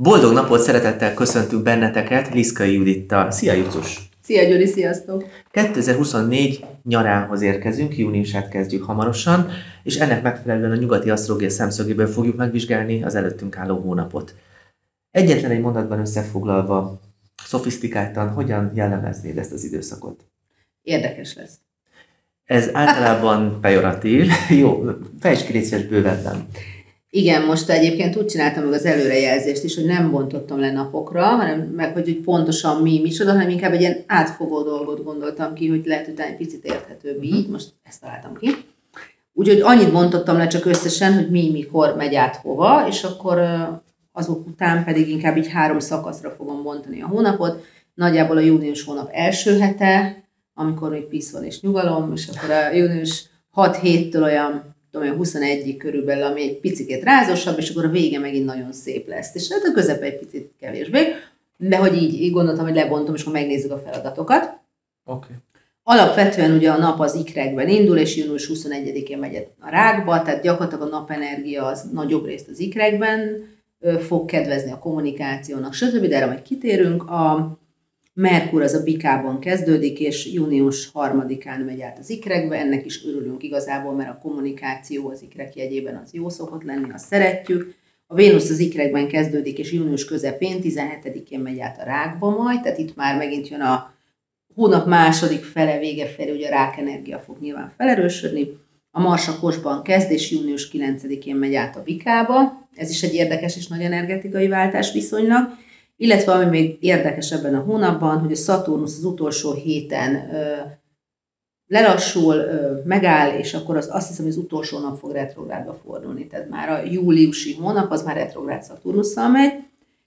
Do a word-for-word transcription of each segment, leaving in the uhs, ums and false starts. Boldog napot, szeretettel köszöntünk benneteket Liszkay Judittal. Szia, Jutus! Szia, Gyuri, sziasztok! kétezer-huszonnégy nyarához érkezünk, júniusát kezdjük hamarosan, és ennek megfelelően a nyugati asztrológia szemszögéből fogjuk megvizsgálni az előttünk álló hónapot. Egyetlen egy mondatban összefoglalva, szofisztikáltan, hogyan jellemeznéd ezt az időszakot? Érdekes lesz. Ez általában pejoratív. Jó, fejtsd ki, légy szíves, bővebben. Igen, most egyébként úgy csináltam meg az előrejelzést is, hogy nem bontottam le napokra, hanem meg, hogy, hogy pontosan mi, micsoda, hanem inkább egy ilyen átfogó dolgot gondoltam ki, hogy lehet utána egy picit érthetőbb így, uh-huh. Most ezt találtam ki. Úgyhogy annyit bontottam le csak összesen, hogy mi, mikor megy át hova, és akkor azok után pedig inkább így három szakaszra fogom bontani a hónapot. Nagyjából a június hónap első hete, amikor még pisz van és nyugalom, és akkor a június hat-héttől olyan tudom, huszonegyig körülbelül, ami egy picikét rázosabb, és akkor a vége megint nagyon szép lesz. És hát a közepe egy picit kevésbé, de hogy így, így gondoltam, hogy lebontom, és akkor megnézzük a feladatokat. Okay. Alapvetően ugye a nap az ikrekben indul, és június huszonegyedikén megy a rákba, tehát gyakorlatilag a napenergia az nagyobb részt az ikrekben fog kedvezni a kommunikációnak, stb. De erre majd kitérünk. A Merkur az a bikában kezdődik, és június harmadikán megy át az ikrekbe, ennek is örülünk igazából, mert a kommunikáció az ikrek jegyében az jó szokott lenni, azt szeretjük. A Vénusz az ikrekben kezdődik, és június közepén, tizenhetedikén megy át a rákba majd, tehát itt már megint jön a hónap második fele, vége felé, ugye a rák energia fog nyilván felerősödni. A Mars a Kosban kezd, és június kilencedikén megy át a bikába, ez is egy érdekes és nagy energetikai váltás viszonylag. Illetve ami még érdekes ebben a hónapban, hogy a Szaturnusz az utolsó héten ö, lelassul, ö, megáll, és akkor az, azt hiszem, hogy az utolsó nap fog retrográdba fordulni. Tehát már a júliusi hónap az már retrográd Szaturnusszal megy,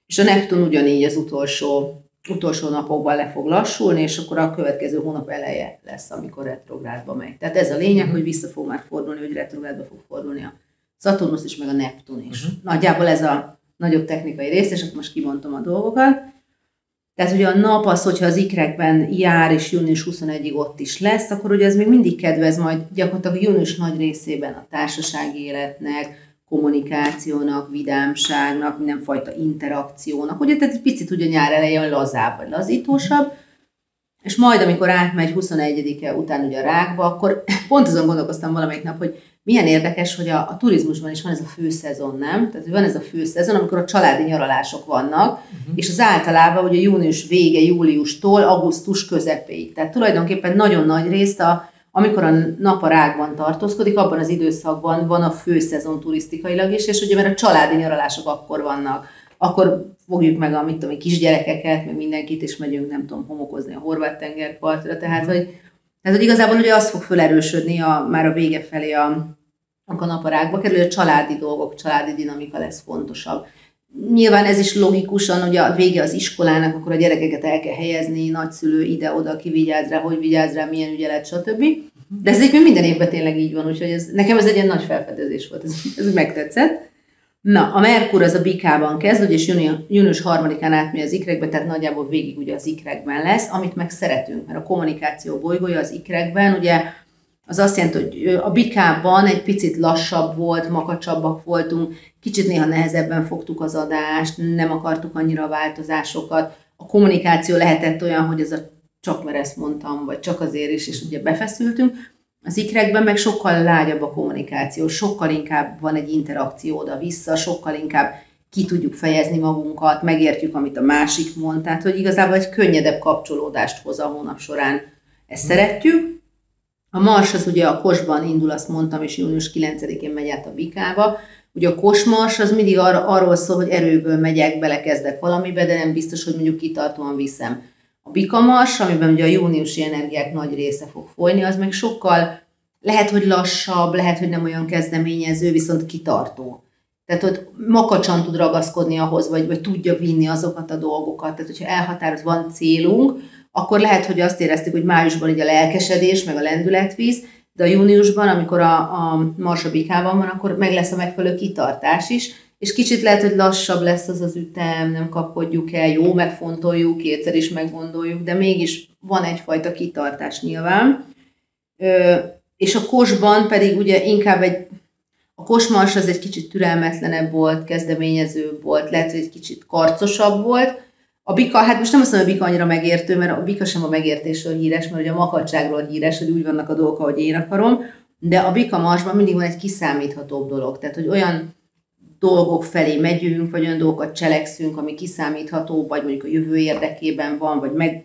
és a Neptun ugyanígy az utolsó, utolsó napokban le fog lassulni, és akkor a következő hónap eleje lesz, amikor retrográdba megy. Tehát ez a lényeg, uh-huh. hogy vissza fog már fordulni, hogy retrográdba fog fordulni a Szaturnusz is, meg a Neptun is. Uh-huh. Nagyjából ez a nagyobb technikai rész, és akkor most kimondtam a dolgokat. Tehát ugye a nap az, hogyha az ikrekben jár, és június huszonegyedikéig ott is lesz, akkor ugye ez még mindig kedvez majd gyakorlatilag június nagy részében a társasági életnek, kommunikációnak, vidámságnak, mindenfajta interakciónak. Ugye tehát egy picit ugye nyár elején lazább vagy lazítósabb, és majd amikor átmegy huszonegyedike után ugye a rákba, akkor pont azon gondolkoztam valamelyik nap, hogy milyen érdekes, hogy a, a turizmusban is van ez a főszezon, nem? Tehát van ez a főszezon, amikor a családi nyaralások vannak, uh-huh. és az általában ugye június vége, júliustól augusztus közepéig. Tehát tulajdonképpen nagyon nagy részt, a, amikor a nap a rákban tartózkodik, abban az időszakban van a főszezon turisztikailag is, és ugye mert a családi nyaralások akkor vannak. Akkor fogjuk meg a mit tudom, kisgyerekeket, meg mindenkit, és megyünk, nem tudom, homokozni a Horvát-tengerpartra, tehát hogy Tehát, hogy igazából ugye az fog felerősödni a, már a vége felé a, a naparákba kerül, hogy a családi dolgok, családi dinamika lesz fontosabb. Nyilván ez is logikusan, hogy a vége az iskolának, akkor a gyerekeket el kell helyezni, nagyszülő ide-oda, ki vigyáz rá, hogy vigyáz rá, milyen ügyelet, stb. De ez egyébként minden évben tényleg így van, úgyhogy ez, nekem ez egy ilyen nagy felfedezés volt, ez, ez megtetszett. Na, a Merkur az a bikában kezd, ugye, és június harmadikán átmegy az ikrekbe, tehát nagyjából végig ugye az ikrekben lesz, amit meg szeretünk, mert a kommunikáció bolygója az ikrekben, ugye az azt jelenti, hogy a bikában egy picit lassabb volt, makacsabbak voltunk, kicsit néha nehezebben fogtuk az adást, nem akartuk annyira a változásokat, a kommunikáció lehetett olyan, hogy ez a csak mert ezt mondtam, vagy csak azért is, és ugye befeszültünk. Az ikrekben meg sokkal lágyabb a kommunikáció, sokkal inkább van egy interakció oda-vissza, sokkal inkább ki tudjuk fejezni magunkat, megértjük, amit a másik mond, tehát hogy igazából egy könnyedebb kapcsolódást hoz a hónap során. Ezt szeretjük. A Mars az ugye a Kosban indul, azt mondtam, és június kilencedikén megy át a bikába. Ugye a Kosmars az mindig ar- arról szól, hogy erőből megyek, belekezdek valamibe, de nem biztos, hogy mondjuk kitartóan viszem. A bikamars, amiben ugye a júniusi energiák nagy része fog folyni, az meg sokkal lehet, hogy lassabb, lehet, hogy nem olyan kezdeményező, viszont kitartó. Tehát ott makacsan tud ragaszkodni ahhoz, vagy, vagy tudja vinni azokat a dolgokat. Tehát, hogyha elhatároz, van célunk, akkor lehet, hogy azt éreztük, hogy májusban így a lelkesedés, meg a lendületvíz, de a júniusban, amikor a, a Mars a bikában van, akkor meg lesz a megfelelő kitartás is, és kicsit lehet, hogy lassabb lesz az az ütem, nem kapkodjuk el, jó, megfontoljuk, kétszer is meggondoljuk, de mégis van egyfajta kitartás nyilván. Ö, és a Kosban pedig ugye inkább egy, A kosmars az egy kicsit türelmetlenebb volt, kezdeményezőbb volt, lehet, hogy egy kicsit karcosabb volt. A bika, hát most nem azt mondom, hogy a bika annyira megértő, mert a bika sem a megértésről híres, mert ugye a makacságról híres, hogy úgy vannak a dolgok, ahogy én akarom, de a bika marsban mindig van egy kiszámíthatóbb dolog. Tehát, hogy olyan dolgok felé megyünk, vagy olyan dolgokat cselekszünk, ami kiszámítható, vagy mondjuk a jövő érdekében van, vagy meg,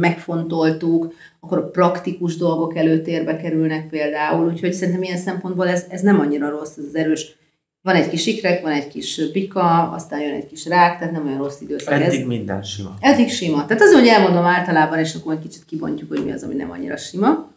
megfontoltuk, akkor a praktikus dolgok előtérbe kerülnek például. Úgyhogy szerintem ilyen szempontból ez, ez nem annyira rossz, ez az erős. Van egy kis ikrek, van egy kis bika, aztán jön egy kis rák, tehát nem olyan rossz időszak. Eddig ez. Minden sima. Eddig sima. Tehát az, hogy elmondom általában, és akkor egy kicsit kibontjuk, hogy mi az, ami nem annyira sima.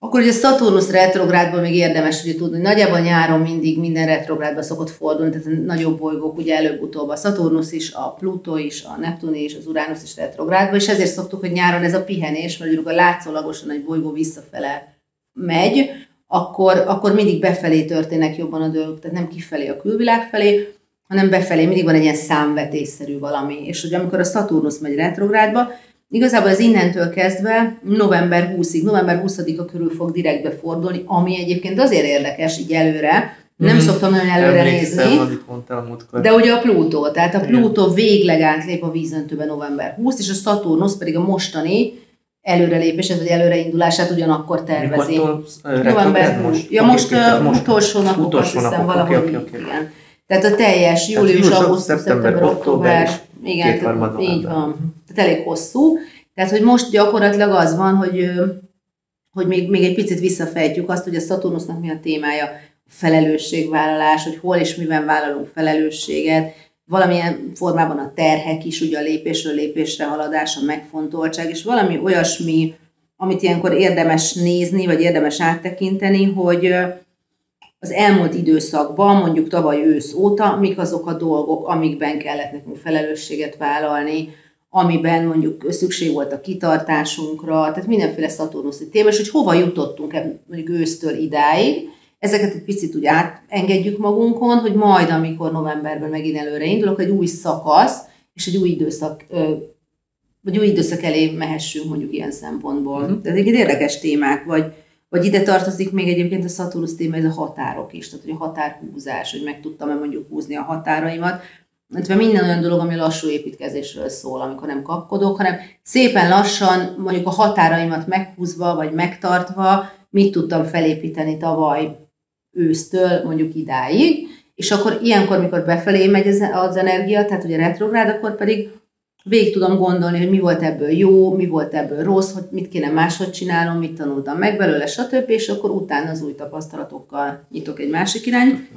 Akkor ugye Szaturnusz retrográdban még érdemes ugye tudni, hogy nagyjából nyáron mindig minden retrográdban szokott fordulni, tehát a nagyobb bolygók ugye előbb-utóbb a Szaturnusz is, a Plutó is, a Neptun is, az Uránusz is retrográdban, és ezért szoktuk, hogy nyáron ez a pihenés, mert a látszólagosan egy bolygó visszafele megy, akkor, akkor mindig befelé történnek jobban a dolgok, tehát nem kifelé a külvilág felé, hanem befelé, mindig van egy ilyen számvetésszerű valami, és hogy amikor a Szaturnusz megy retrográdba, igazából ez innentől kezdve november huszadikáig, november huszadika körül fog direktbe fordulni, ami egyébként azért érdekes így előre, nem mm-hmm. szoktam nagyon előre Emlékszem, nézni, de ugye a Plutó, tehát a Plutó Igen. végleg átlép a vízöntőbe november huszadikán, és a Szaturnusz pedig a mostani előrelépését, vagy előreindulását ugyanakkor tervezi. Mikor tol, november most, ja, most utolsó napok, azt hiszem, valahogy okay, okay, okay. Igen. Tehát a teljes július, augusztus, szeptember, október, igen, tehát, így van. Tehát elég hosszú. Tehát, hogy most gyakorlatilag az van, hogy, hogy még, még egy picit visszafejtjük azt, hogy a Szaturnusznak mi a témája, a felelősségvállalás, hogy hol és miben vállalunk felelősséget, valamilyen formában a terhek is, ugye a lépésről lépésre haladás, a megfontoltság, és valami olyasmi, amit ilyenkor érdemes nézni, vagy érdemes áttekinteni, hogy az elmúlt időszakban, mondjuk tavaly ősz óta, mik azok a dolgok, amikben kellett nekünk felelősséget vállalni, amiben mondjuk szükség volt a kitartásunkra, tehát mindenféle szaturnuszi téma, és hogy hova jutottunk mondjuk ősztől idáig, ezeket egy picit úgy átengedjük magunkon, hogy majd, amikor novemberben megint előre indulok, egy új szakasz, és egy új időszak, vagy új időszak elé mehessünk mondjuk ilyen szempontból. Mm-hmm. Tehát egyébként érdekes témák, vagy Vagy ide tartozik még egyébként a Szaturnusz téma, ez a határok is, tehát hogy a határhúzás, hogy meg tudtam-e mondjuk húzni a határaimat. Mert minden olyan dolog, ami lassú építkezésről szól, amikor nem kapkodok, hanem szépen lassan mondjuk a határaimat meghúzva, vagy megtartva, mit tudtam felépíteni tavaly ősztől mondjuk idáig, és akkor ilyenkor, mikor befelé megy az energia, tehát ugye retrográd, akkor pedig végig tudom gondolni, hogy mi volt ebből jó, mi volt ebből rossz, hogy mit kéne máshogy csinálnom, mit tanultam meg belőle, stb. És akkor utána az új tapasztalatokkal nyitok egy másik irányt.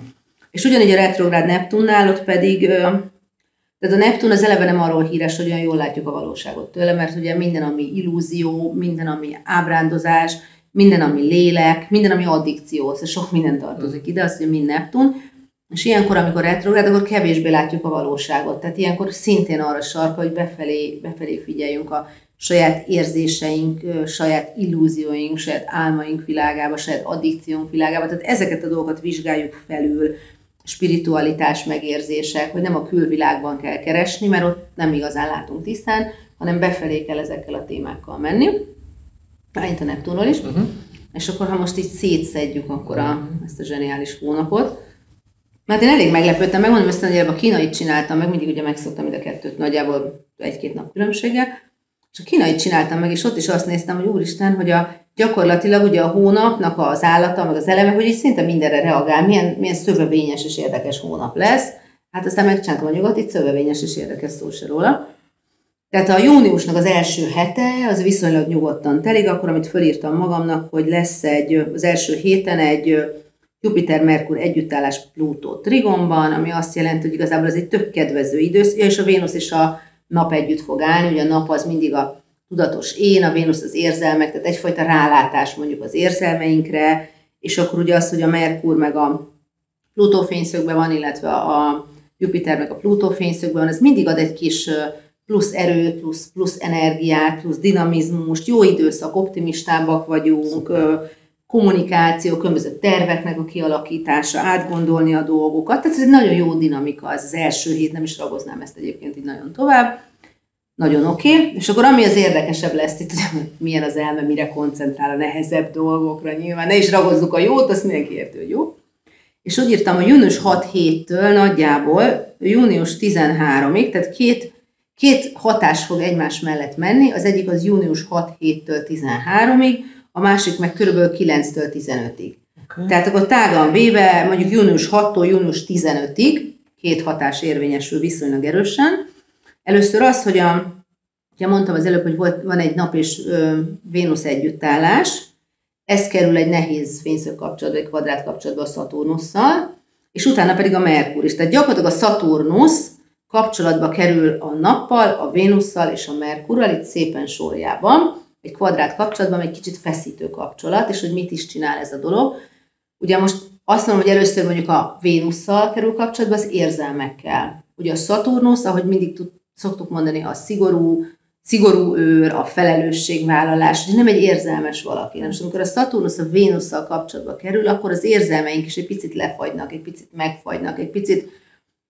És ugyanígy a retrográd Neptunnál, ott pedig, tehát a Neptun az eleve nem arról híres, hogy olyan jól látjuk a valóságot tőle, mert ugye minden, ami illúzió, minden, ami ábrándozás, minden, ami lélek, minden, ami addikció, szóval sok minden tartozik ide, azt mondja, mind Neptun. És ilyenkor, amikor retrográd, akkor kevésbé látjuk a valóságot. Tehát ilyenkor szintén arra sarka, hogy befelé, befelé figyeljünk a saját érzéseink, saját illúzióink, saját álmaink világába, saját addikciónk világába. Tehát ezeket a dolgokat vizsgáljuk felül, spiritualitás, megérzések, hogy nem a külvilágban kell keresni, mert ott nem igazán látunk tisztán, hanem befelé kell ezekkel a témákkal menni. Itt a Neptunról is. Uh-huh. És akkor, ha most így szétszedjük akkor a, ezt a zseniális hónapot, mert én elég meglepődtem, megmondom ezt, hogy a kínait csináltam meg, mindig ugye megszoktam ide kettőt, nagyjából egy-két nap különbséggel, és a kínait csináltam meg, és ott is azt néztem, hogy úristen, hogy a, gyakorlatilag ugye a hónapnak az állata, meg az eleme, hogy így szinte mindenre reagál, milyen, milyen szövevényes és érdekes hónap lesz. Hát aztán megcsináltam a nyugat, itt szövevényes és érdekes szó se róla. Tehát a júniusnak az első hete, az viszonylag nyugodtan telik, akkor amit fölírtam magamnak, hogy lesz egy, az első héten egy Jupiter-Merkur együttállás Plutó trigonban, ami azt jelenti, hogy igazából ez egy tök kedvező időszak, és a Vénusz és a nap együtt fog állni, ugye a nap az mindig a tudatos én, a Vénusz az érzelmek, tehát egyfajta rálátás mondjuk az érzelmeinkre, és akkor ugye az, hogy a Merkur meg a Plutó fényszögben van, illetve a Jupiter meg a Plutó fényszögben van, ez mindig ad egy kis plusz erőt, plusz, plusz energiát, plusz dinamizmust, jó időszak, optimistábbak vagyunk, kommunikáció, különböző terveknek a kialakítása, átgondolni a dolgokat. Tehát ez egy nagyon jó dinamika, ez az első hét, nem is ragoznám ezt egyébként így nagyon tovább. Nagyon oké. Okay. És akkor ami az érdekesebb lesz itt, milyen az elme, mire koncentrál a nehezebb dolgokra nyilván. Ne is ragozzuk a jót, azt mindenki érti, hogy jó. És úgy írtam, hogy június hat héttől nagyjából június tizenharmadikáig, tehát két, két hatás fog egymás mellett menni, az egyik az június hat héttől tizenharmadikáig, a másik meg körülbelül kilenctől tizenötig. Okay. Tehát akkor tágan véve mondjuk június hattól június tizenötig, két hatás érvényesül viszonylag erősen. Először az, hogy a, ugye mondtam az előbb, hogy volt, van egy nap és ö, Vénusz együttállás, ez kerül egy nehéz fényszög kapcsolatba, egy kvadrát kapcsolatba a Szaturnusszal, és utána pedig a Merkur is. Tehát gyakorlatilag a Szaturnusz kapcsolatba kerül a nappal, a Vénusszal és a Merkurral, itt szépen sorjában, egy kvadrát kapcsolatban, egy kicsit feszítő kapcsolat, és hogy mit is csinál ez a dolog. Ugye most azt mondom, hogy először mondjuk a Vénusszal kerül kapcsolatba, az érzelmekkel. Ugye a Szaturnusz, ahogy mindig tud, szoktuk mondani, a szigorú, szigorú őr, a felelősségvállalás, hogy nem egy érzelmes valaki. Nem? És amikor a Szaturnusz a Vénusszal kapcsolatba kerül, akkor az érzelmeink is egy picit lefagynak, egy picit megfagynak, egy picit,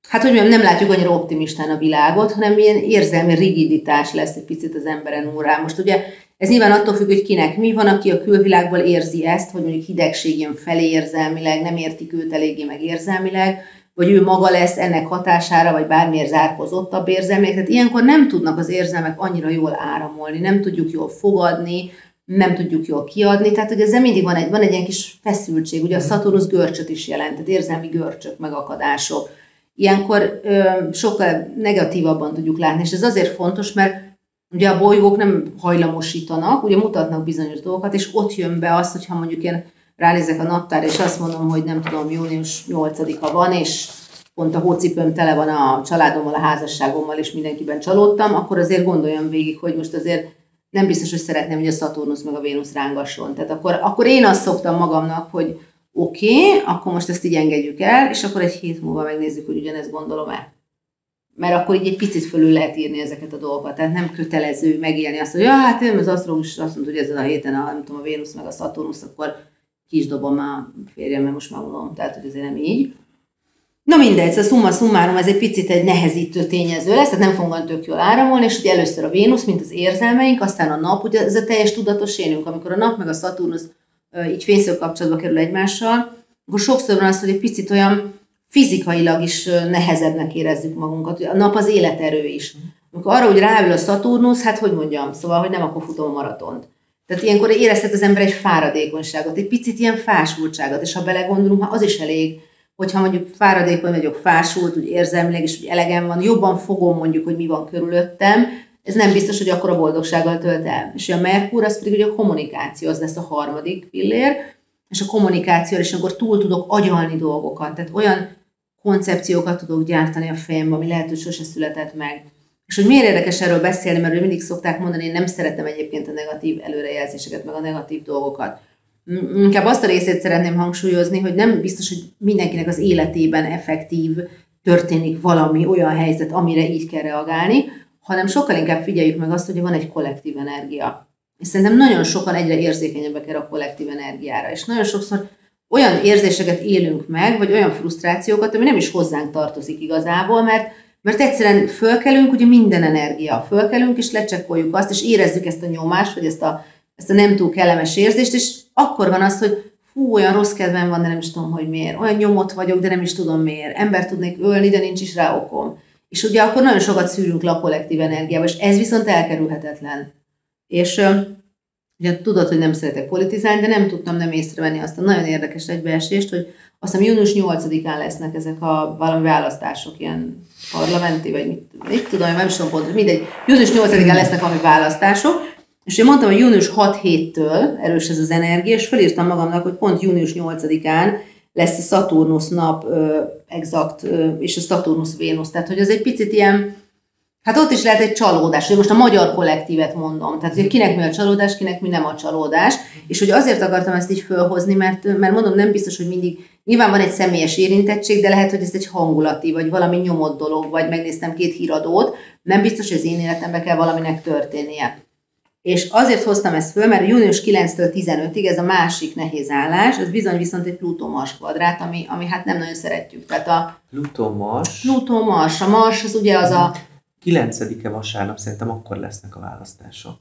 hát hogy mondjam, nem látjuk annyira optimistán a világot, hanem ilyen érzelmi rigiditás lesz egy picit az emberen órán. Most ugye ez nyilván attól függ, hogy kinek mi van, aki a külvilágból érzi ezt, hogy mondjuk hidegség jön felé érzelmileg, nem értik őt eléggé meg érzelmileg, vagy ő maga lesz ennek hatására, vagy bármiért zárkozottabb érzelmileg. Tehát ilyenkor nem tudnak az érzelmek annyira jól áramolni, nem tudjuk jól fogadni, nem tudjuk jól kiadni. Tehát ugye ezzel mindig van egy, van egy ilyen kis feszültség. Ugye a Szaturnusz görcsöt is jelent, tehát érzelmi görcsök, megakadások. Ilyenkor ö, sokkal negatívabban tudjuk látni, és ez azért fontos, mert ugye a bolygók nem hajlamosítanak, ugye mutatnak bizonyos dolgokat, és ott jön be az, hogyha mondjuk én ránézek a naptár, és azt mondom, hogy nem tudom, június nyolcadika van, és pont a hócipőm tele van a családommal, a házasságommal, és mindenkiben csalódtam, akkor azért gondoljam végig, hogy most azért nem biztos, hogy szeretném, hogy a Szaturnusz meg a Vénusz rángasson. Tehát akkor, akkor én azt szoktam magamnak, hogy oké, okay, akkor most ezt így engedjük el, és akkor egy hét múlva megnézzük, hogy ugyanezt gondolom-e. Mert akkor így egy picit fölül lehet írni ezeket a dolgokat, tehát nem kötelező megélni azt, hogy ja, hát én az asztrológus azt mondta, hogy ezen a héten a, nem tudom, a Vénusz meg a Szaturnusz, akkor ki is dobom a férjem, mert most már unom, tehát hogy azért nem így. Na mindegy, a szumma szummárum, ez egy picit egy nehezítő tényező lesz, tehát nem fogunk tök jól áramolni, és ugye először a Vénusz, mint az érzelmeink, aztán a nap, ugye ez a teljes tudatos énünk, amikor a nap meg a Szaturnusz így fényszög kapcsolatba kerül egymással, akkor sokszor van az, hogy egy picit olyan fizikailag is nehezebbnek érezzük magunkat. A nap az életerő is. Amikor arra, hogy ráül a Szaturnusz, hát hogy mondjam, szóval, hogy nem akkor futom a maratont. Tehát ilyenkor érezhet az ember egy fáradékonyságot, egy picit ilyen fásultságot, és ha belegondolunk, az is elég, hogyha mondjuk fáradékony vagyok, fásult, úgy érzelmileg is, hogy elegem van, jobban fogom mondjuk, hogy mi van körülöttem, ez nem biztos, hogy akkor a boldogsággal tölt el. És a Merkur, az pedig ugye a kommunikáció, az lesz a harmadik pillér, és a kommunikáció, és akkor túl tudok agyalni dolgokat, tehát olyan koncepciókat tudok gyártani a fejemben, ami lehet, hogy sose született meg. És hogy miért érdekes erről beszélni, mert mindig szokták mondani, én nem szeretem egyébként a negatív előrejelzéseket, meg a negatív dolgokat. Inkább azt a részét szeretném hangsúlyozni, hogy nem biztos, hogy mindenkinek az életében effektív történik valami olyan helyzet, amire így kell reagálni, hanem sokkal inkább figyeljük meg azt, hogy van egy kollektív energia. És szerintem nagyon sokan egyre érzékenyebbek erre a kollektív energiára, és nagyon sokszor olyan érzéseket élünk meg, vagy olyan frusztrációkat, ami nem is hozzánk tartozik igazából, mert, mert egyszerűen fölkelünk, ugye minden energia, fölkelünk, és lecsekkoljuk azt, és érezzük ezt a nyomást, vagy ezt a, ezt a nem túl kellemes érzést, és akkor van az, hogy hú, olyan rossz kedvem van, de nem is tudom, hogy miért, olyan nyomott vagyok, de nem is tudom miért, ember tudnék ölni, de nincs is rá okom. És ugye akkor nagyon sokat szűrünk le a kollektív energiába, és ez viszont elkerülhetetlen. És ugye tudod, hogy nem szeretek politizálni, de nem tudtam nem észrevenni azt a nagyon érdekes egybeesést, hogy azt hiszem június nyolcadikán lesznek ezek a valami választások, ilyen parlamenti, vagy mit, mit tudom, nem is tudom pontosan, mindegy, június nyolcadikán lesznek valami választások, és én mondtam, hogy június hat héttől erős ez az energia, és felírtam magamnak, hogy pont június nyolcadikán lesz a Szaturnusz nap ö, exakt, ö, és a Szaturnusz-Vénusz, tehát hogy az egy picit ilyen, hát ott is lehet egy csalódás, hogy most a magyar kollektívet mondom, tehát hogy kinek mi a csalódás, kinek mi nem a csalódás, és hogy azért akartam ezt így fölhozni, mert, mert mondom, nem biztos, hogy mindig, nyilván van egy személyes érintettség, de lehet, hogy ez egy hangulati, vagy valami nyomott dolog, vagy megnéztem két híradót, nem biztos, hogy az én életemben kell valaminek történnie. És azért hoztam ezt föl, mert június kilenctől tizenötig ez a másik nehéz állás, ez bizony viszont egy Plutó-Mars kvadrát, ami, ami hát nem nagyon szeretjük. Tehát a Plutó-Mars? Plutó-Mars, a Mars az ugye az a kilencedike vasárnap szerintem akkor lesznek a választások.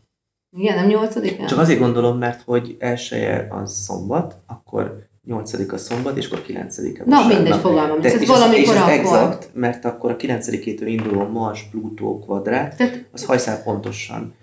Igen, nem nyolcadikán? Csak azért gondolom, mert hogy elsője az szombat, akkor nyolcadik a szombat, és akkor kilencedike. Na, mindegy, fogalmam. Ez valamikor akkor. Exakt, mert akkor a kilencedikétől induló Mars-Plutó kvadrát, tehát, az hajszál pontosan.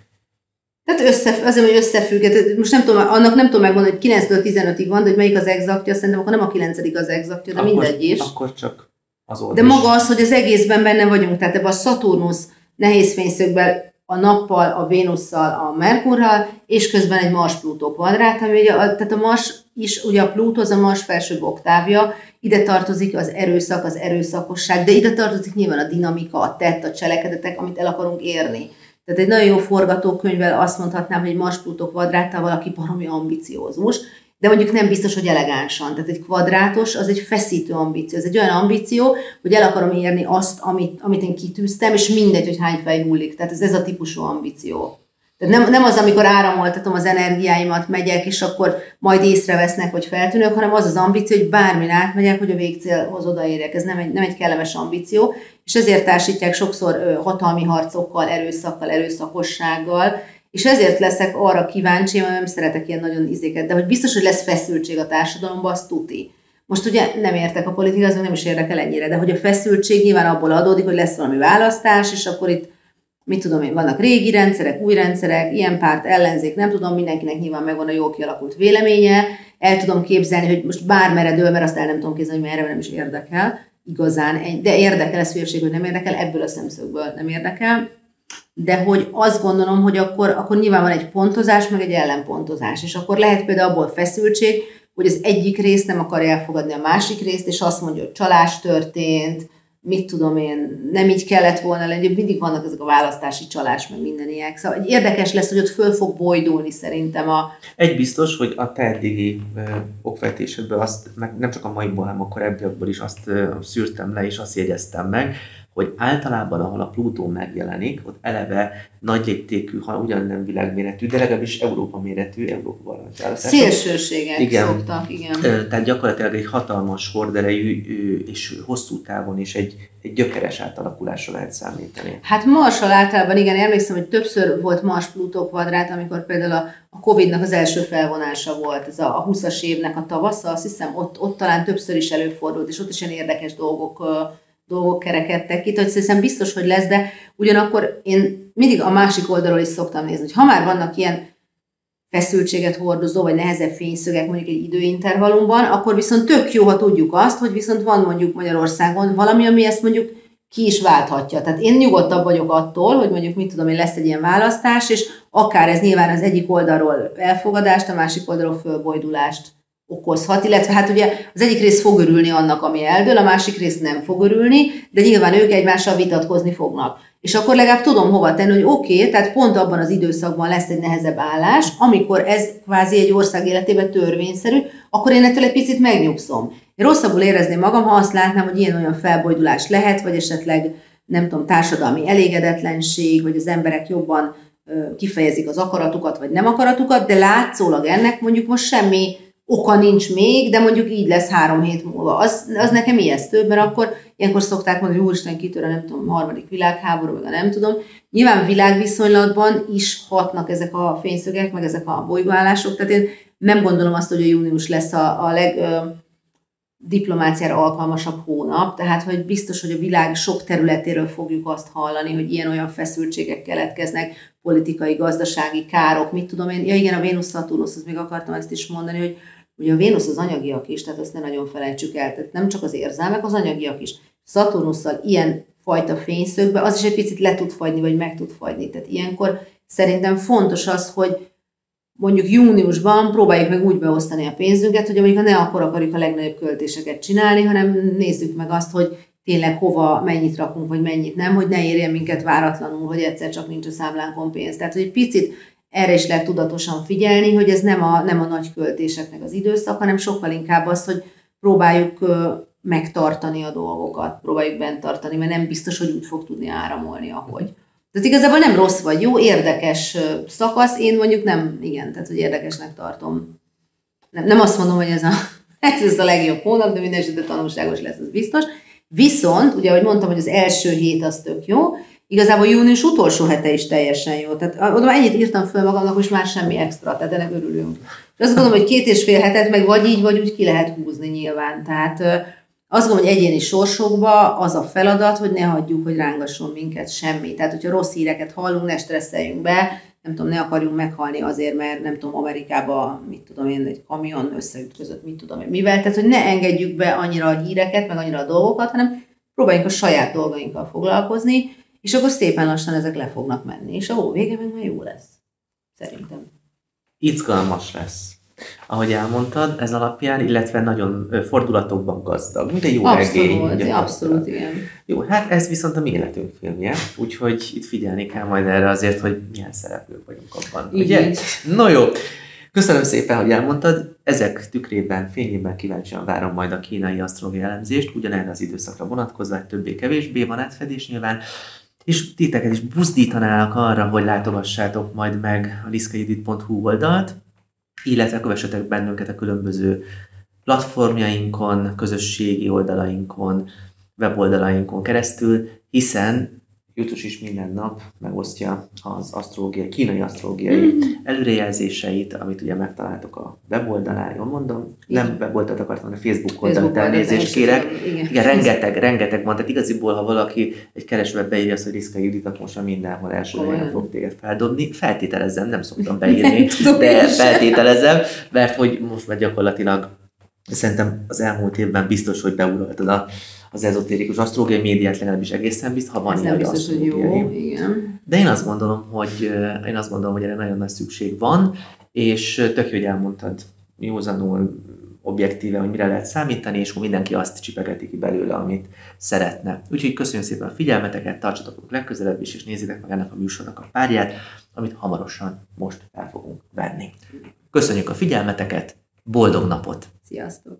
Tehát össze, azért, hogy összefügg, tehát most nem tudom, annak nem tudom megmondani, hogy kilenctől tizenötig van, de hogy melyik az exaktja, szerintem akkor nem a kilencedik az exaktja, de akkor, mindegy is. Akkor csak az oldal. De maga az, hogy az egészben benne vagyunk, tehát ebben a Szaturnusz nehéz fényszögben a nappal, a Vénusszal, a Merkurral, és közben egy Mars-Plutó kvadrát, ami ugye, a, tehát a Mars is, ugye a Plutó az a Mars felsőbb oktávja, ide tartozik az erőszak, az erőszakosság, de ide tartozik nyilván a dinamika, a tett, a cselekedetek, amit el akarunk érni. Tehát egy nagyon jó forgatókönyvvel azt mondhatnám, hogy egy Mars-Plutó kvadráttal valaki baromi ambiciózus, de mondjuk nem biztos, hogy elegánsan. Tehát egy kvadrátos, az egy feszítő ambíció. Ez egy olyan ambíció, hogy el akarom érni azt, amit, amit én kitűztem, és mindegy, hogy hány fej hullik. Tehát ez, ez a típusú ambíció. Tehát nem, nem az, amikor áramoltatom az energiáimat, megyek, és akkor majd észrevesznek, hogy feltűnök, hanem az az ambíció, hogy bármin átmegyek, hogy a végcélhoz odaérjek. Ez nem egy, nem egy kellemes ambíció, és ezért társítják sokszor hatalmi harcokkal, erőszakkal, erőszakossággal, és ezért leszek arra kíváncsi, mert nem szeretek ilyen nagyon izéket, de hogy biztos, hogy lesz feszültség a társadalomban, az tuti. Most ugye nem értek a politikát, azon nem is érdekel ennyire, de hogy a feszültség nyilván abból adódik, hogy lesz valami választás, és akkor itt, mit tudom én, vannak régi rendszerek, új rendszerek, ilyen párt, ellenzék, nem tudom, mindenkinek nyilván megvan a jól kialakult véleménye, el tudom képzelni, hogy most bármerre dől, mert azt el nem tudom képzelni, hogy merre nem is érdekel igazán, de érdekel, ez hülyeség, hogy nem érdekel, ebből a szemszögből nem érdekel. De hogy azt gondolom, hogy akkor, akkor nyilván van egy pontozás, meg egy ellenpontozás, és akkor lehet például abból feszültség, hogy az egyik részt nem akarja elfogadni a másik részt, és azt mondja, hogy csalás történt, mit tudom én, nem így kellett volna lenni, mindig vannak ezek a választási csalás, meg minden ilyenek. Szóval érdekes lesz, hogy ott föl fog bolydulni szerintem a... Egy biztos, hogy a te eddigi okvetésedből azt, meg nem csak a maiból, hanem a korábbiakból is azt szűrtem le, és azt jegyeztem meg, hogy általában, ahol a Plutó megjelenik, ott eleve nagy léptékű, ha ugyan nem világméretű, de legalábbis Európa méretű, Európa szélsőségek igen, szoktak, igen. Tehát gyakorlatilag egy hatalmas horderejű és hosszú távon is egy, egy gyökeres átalakulásra lehet számítani. Hát Marssal általában igen, emlékszem, hogy többször volt Mars-Plutó kvadrát, amikor például a, a Covid-nak az első felvonása volt, ez a, a huszas évnek a tavasza, azt hiszem ott, ott talán többször is előfordult, és ott is ilyen érdekes dolgok dolgok kerekedtek itt, hogy szerintem biztos, hogy lesz, de ugyanakkor én mindig a másik oldalról is szoktam nézni, hogy ha már vannak ilyen feszültséget hordozó, vagy nehezebb fényszögek mondjuk egy időintervallumban, akkor viszont tök jó, ha tudjuk azt, hogy viszont van mondjuk Magyarországon valami, ami ezt mondjuk ki is válthatja. Tehát én nyugodtabb vagyok attól, hogy mondjuk mit tudom én, lesz egy ilyen választás, és akár ez nyilván az egyik oldalról elfogadást, a másik oldalról fölbojdulást okozhat, illetve hát ugye az egyik rész fog örülni annak, ami eldől, a másik rész nem fog örülni, de nyilván ők egymással vitatkozni fognak. És akkor legalább tudom hova tenni, hogy oké, okay, tehát pont abban az időszakban lesz egy nehezebb állás, amikor ez kvázi egy ország életében törvényszerű, akkor én ettől egy picit megnyugszom. Én rosszabbul érezném magam, ha azt látnám, hogy ilyen-olyan felbojdulás lehet, vagy esetleg nem tudom, társadalmi elégedetlenség, vagy az emberek jobban ö, kifejezik az akaratukat, vagy nem akaratukat, de látszólag ennek mondjuk most semmi oka nincs még, de mondjuk így lesz három hét múlva. Az, az nekem ijesztőbb, mert akkor ilyenkor szokták mondani, hogy úristen, kitör a nem tudom, harmadik világháború, meg a nem tudom. Nyilván világviszonylatban is hatnak ezek a fényszögek, meg ezek a bolygóállások. Tehát én nem gondolom azt, hogy a június lesz a, a legdiplomáciára alkalmasabb hónap. Tehát, hogy biztos, hogy a világ sok területéről fogjuk azt hallani, hogy ilyen-olyan feszültségek keletkeznek, politikai, gazdasági károk, mit tudom én. Ja igen, a Vénusz-Szaturnusz, azt még akartam ezt is mondani, hogy ugye a Vénusz az anyagiak is, tehát azt ne nagyon felejtsük el, tehát nem csak az érzelmek, az anyagiak is. Szaturnusszal ilyen fajta fényszögben az is egy picit le tud fagyni, vagy meg tud fagyni. Tehát ilyenkor szerintem fontos az, hogy mondjuk júniusban próbáljuk meg úgy beosztani a pénzünket, hogy mondjuk ne akkor akarjuk a legnagyobb költéseket csinálni, hanem nézzük meg azt, hogy tényleg hova, mennyit rakunk, vagy mennyit nem, hogy ne érjen minket váratlanul, hogy egyszer csak nincs a számlánkon pénz. Tehát, hogy picit erre is lehet tudatosan figyelni, hogy ez nem a, nem a nagy költéseknek az időszak, hanem sokkal inkább az, hogy próbáljuk megtartani a dolgokat, próbáljuk bent tartani, mert nem biztos, hogy úgy fog tudni áramolni, ahogy. Tehát igazából nem rossz vagy jó, érdekes szakasz, én mondjuk nem, igen, tehát, hogy érdekesnek tartom. Nem, nem azt mondom, hogy ez a, ez a legjobb hónap, de minden esetre tanulságos lesz, az biztos. Viszont, ugye ahogy mondtam, hogy az első hét az tök jó, Igazából június utolsó hete is teljesen jó. Tehát oda ennyit írtam föl magamnak, és már semmi extra, tehát ennek örülünk. És azt gondolom, hogy két és fél hetet meg vagy így, vagy úgy ki lehet húzni nyilván. Tehát azt gondolom, hogy egyéni sorsokba az a feladat, hogy ne hagyjuk, hogy rángasson minket semmi. Tehát, hogyha rossz híreket hallunk, ne stresszeljünk be, nem tudom, ne akarjunk meghalni azért, mert nem tudom, Amerikában, mit tudom én, egy kamion összeütközött, mit tudom én, mivel. Tehát, hogy ne engedjük be annyira a híreket, meg annyira a dolgokat, hanem próbáljunk a saját dolgainkkal foglalkozni, és akkor szépen lassan ezek le fognak menni. És ahol vége meg már jó lesz. Szerintem. Izgalmas lesz. Ahogy elmondtad, ez alapján, illetve nagyon fordulatokban gazdag, mint egy jó regény. Abszolút, abszolút, igen. Jó, hát ez viszont a mi életünk filmje, úgyhogy itt figyelni kell majd erre azért, hogy milyen szereplők vagyunk abban. Így ugye? Így. No jó, köszönöm szépen, hogy elmondtad. Ezek tükrében, fényében kíváncsian várom majd a kínai asztrológiai elemzést, ugyanerre az időszakra vonatkozva, egy többé-kevésbé van átfedés nyilván. És titeket is buzdítanálak arra, hogy látogassátok majd meg a liszkay judit pont hu oldalt, illetve kövessetek bennünket a különböző platformjainkon, közösségi oldalainkon, weboldalainkon keresztül, hiszen Jutus is minden nap megosztja az asztrológiai, kínai asztrológiai mm. előrejelzéseit, amit ugye megtaláltok a weboldalán, jól mondom, igen. Nem weboldalt akartam, a Facebook oldalt, elnézést kérek. Igen, igen, rengeteg, rengeteg van, tehát igaziból, ha valaki egy keresőbe beírja azt, hogy Liszkay Judit, akkor most mindenhol első helyen fog téged feldobni. Feltételezem, nem szoktam beírni, de feltételezem, mert hogy most már gyakorlatilag szerintem az elmúlt évben biztos, hogy beuraltad a az ezotérikus asztrológiai médiát, legalábbis egészen biztos, ha van ilyen asztrológiai. De én azt gondolom, hogy én azt gondolom, hogy erre nagyon nagy szükség van, és tök jó, hogy elmondtad józanul, objektíve, hogy mire lehet számítani, és hogy mindenki azt csipegeti ki belőle, amit szeretne. Úgyhogy köszönjük szépen a figyelmeteket, tartsatok legközelebb is, és nézzétek meg ennek a műsornak a párját, amit hamarosan most el fogunk venni. Köszönjük a figyelmeteket, boldog napot! Sziasztok!